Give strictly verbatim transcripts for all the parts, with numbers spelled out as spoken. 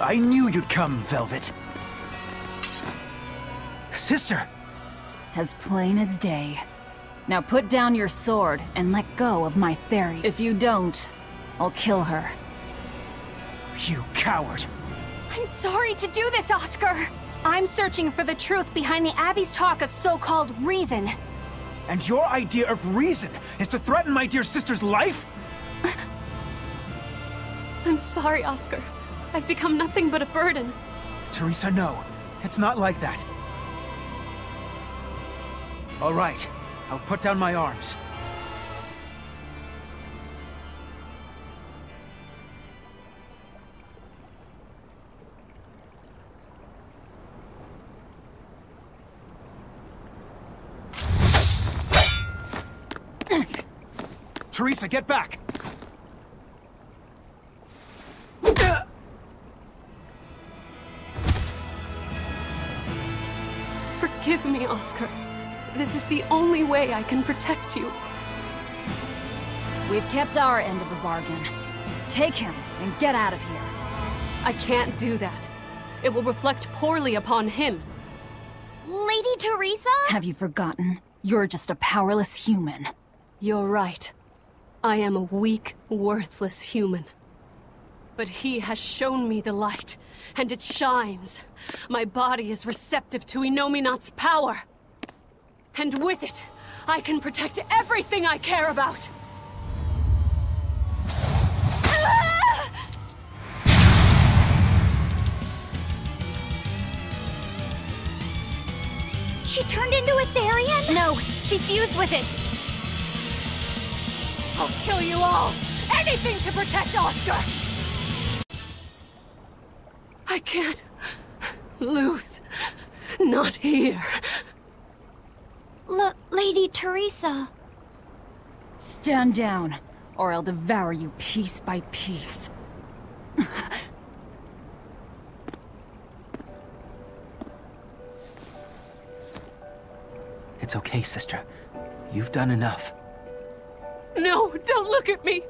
I knew you'd come, Velvet. Sister! As plain as day. Now put down your sword and let go of my Therion. If you don't, I'll kill her. You coward! I'm sorry to do this, Oscar! I'm searching for the truth behind the Abbey's talk of so-called reason. And your idea of reason is to threaten my dear sister's life? I'm sorry, Oscar. I've become nothing but a burden. Teresa, no. It's not like that. All right. I'll put down my arms. Teresa, get back! Forgive me, Oscar. This is the only way I can protect you. We've kept our end of the bargain. Take him and get out of here. I can't do that. It will reflect poorly upon him. Lady Teresa? Have you forgotten? You're just a powerless human. You're right. I am a weak, worthless human. But he has shown me the light, and it shines. My body is receptive to Inominat's power. And with it, I can protect everything I care about! She turned into a Therion? No, she fused with it! I'll kill you all! Anything to protect Oscar! I can't lose. Not here. L- Lady Teresa. Stand down, or I'll devour you piece by piece. It's okay, sister. You've done enough. No, don't look at me.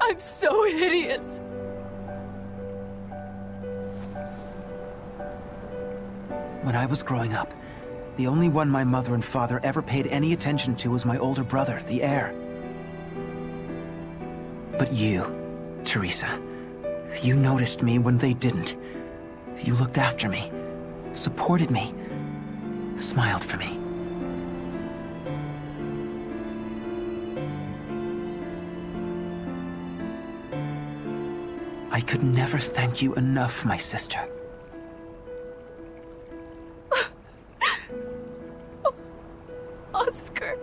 I'm so hideous. When I was growing up, the only one my mother and father ever paid any attention to was my older brother, the heir. But you, Teresa, you noticed me when they didn't. You looked after me, supported me, smiled for me. I could never thank you enough, my sister. Oscar.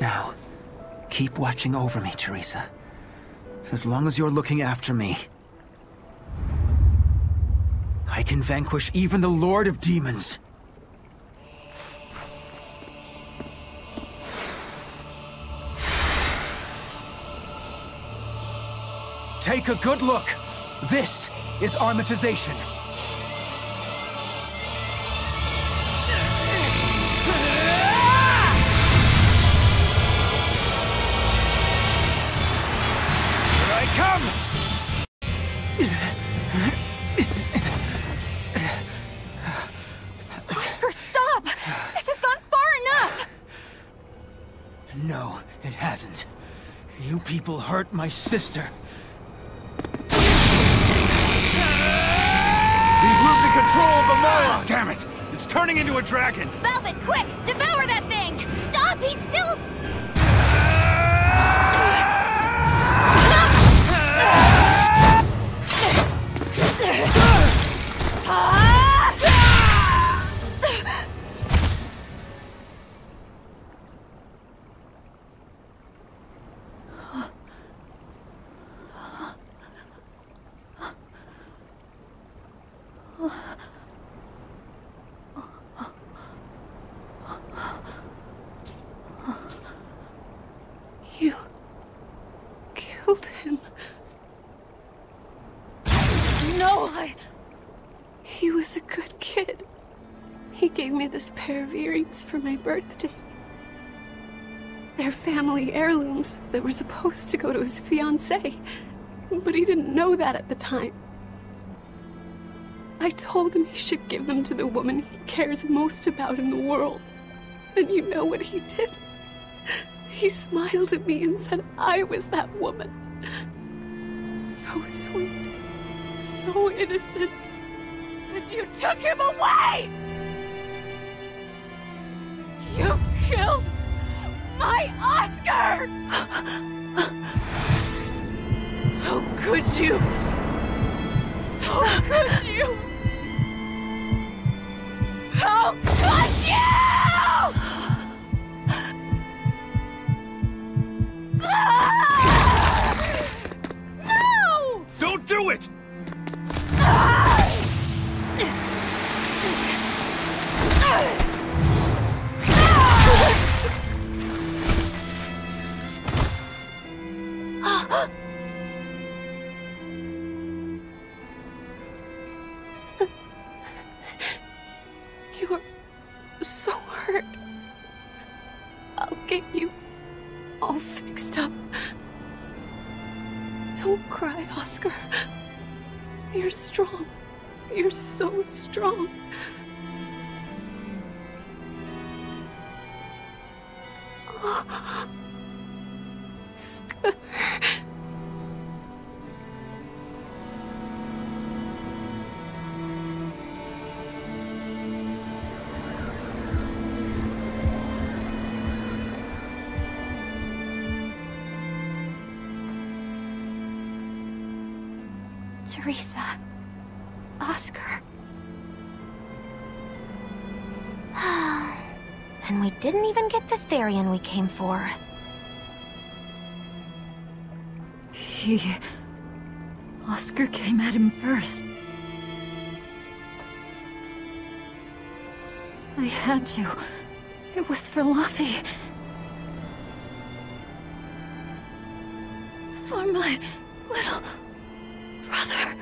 Now, keep watching over me, Teresa. As long as you're looking after me, I can vanquish even the Lord of Demons. Take a good look. This is Armatization. People hurt my sister. He's losing control of the Mala! Damn it! It's turning into a dragon! Velvet, quick! Devour that thing! Stop! He's still... for my birthday. They're family heirlooms that were supposed to go to his fiancée, But he didn't know that at the time. I told him he should give them to the woman he cares most about in the world. And you know what he did? He smiled at me and said I was that woman. So sweet, so innocent, and you took him away! You killed my Oscar! How could you? How could you? How could you? No! Don't do it! Strong. Teresa, Oscar. And we didn't even get the Therion we came for. He... Oscar came at him first. I had to. It was for Luffy. For my little brother.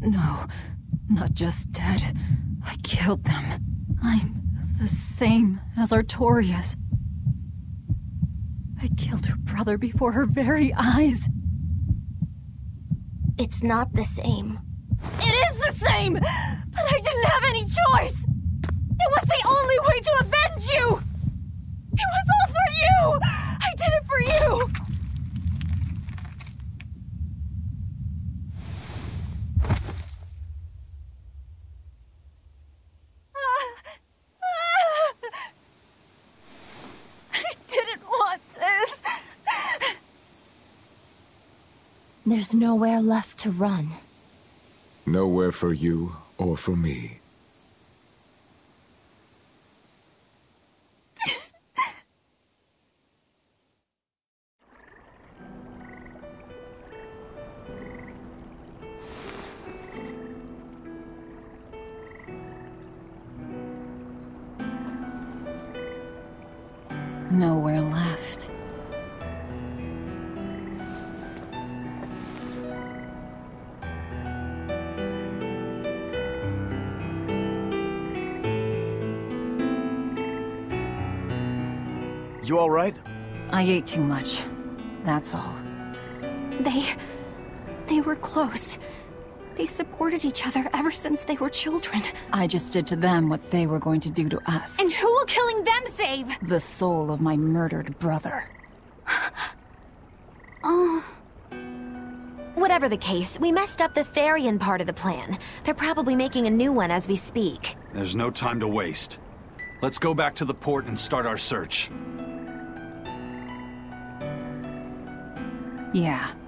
No, not just dead. I killed them. I'm the same as Artorias. I killed her brother before her very eyes. It's not the same. It is the same! But I didn't have any choice! It was the only way to avenge you! It was all for you! I did it for you! There's nowhere left to run. Nowhere for you or for me. Nowhere left. You all right? I ate too much. That's all. They... they were close. They supported each other ever since they were children. I just did to them what they were going to do to us. And who will killing them save? The soul of my murdered brother. Oh. Whatever the case, we messed up the Therion part of the plan. They're probably making a new one as we speak. There's no time to waste. Let's go back to the port and start our search. Yeah.